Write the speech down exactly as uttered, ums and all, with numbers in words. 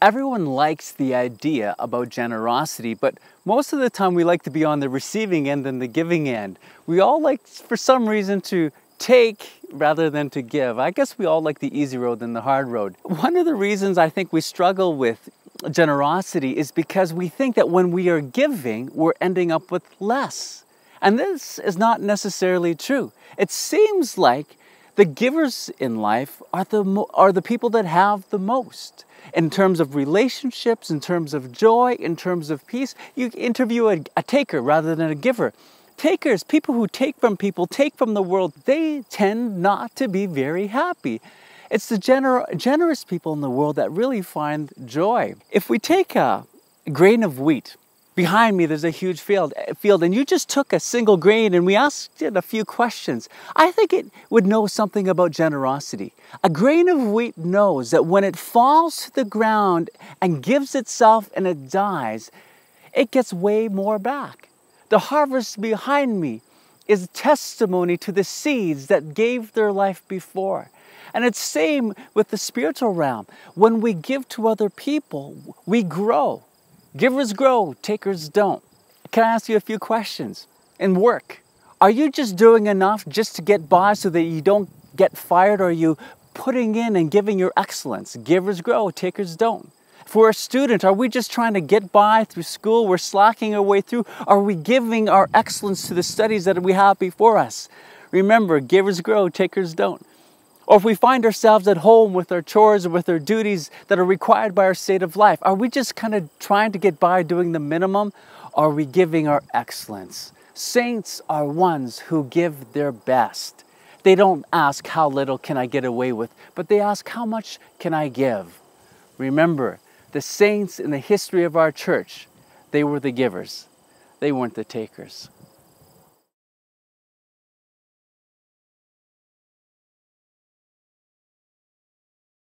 Everyone likes the idea about generosity, but most of the time we like to be on the receiving end than the giving end. We all like, for some reason, to take rather than to give. I guess we all like the easy road than the hard road. One of the reasons I think we struggle with generosity is because we think that when we are giving, we're ending up with less. And this is not necessarily true. It seems like the givers in life are the, mo are the people that have the most. In terms of relationships, in terms of joy, in terms of peace, you interview a, a taker rather than a giver. Takers, people who take from people, take from the world, they tend not to be very happy. It's the gener generous people in the world that really find joy. If we take a grain of wheat, behind me there's a huge field, field, and you just took a single grain and we asked it a few questions, I think it would know something about generosity. A grain of wheat knows that when it falls to the ground and gives itself and it dies, it gets way more back. The harvest behind me is testimony to the seeds that gave their life before. And it's same with the spiritual realm. When we give to other people, we grow. Givers grow, takers don't. Can I ask you a few questions? In work, are you just doing enough just to get by so that you don't get fired? Or are you putting in and giving your excellence? Givers grow, takers don't. If we're a student, are we just trying to get by through school? We're slacking our way through. Are we giving our excellence to the studies that we have before us? Remember, givers grow, takers don't. Or if we find ourselves at home with our chores or with our duties that are required by our state of life, are we just kind of trying to get by doing the minimum? Are we giving our excellence? Saints are ones who give their best. They don't ask how little can I get away with, but they ask how much can I give? Remember, the saints in the history of our church, they were the givers. They weren't the takers.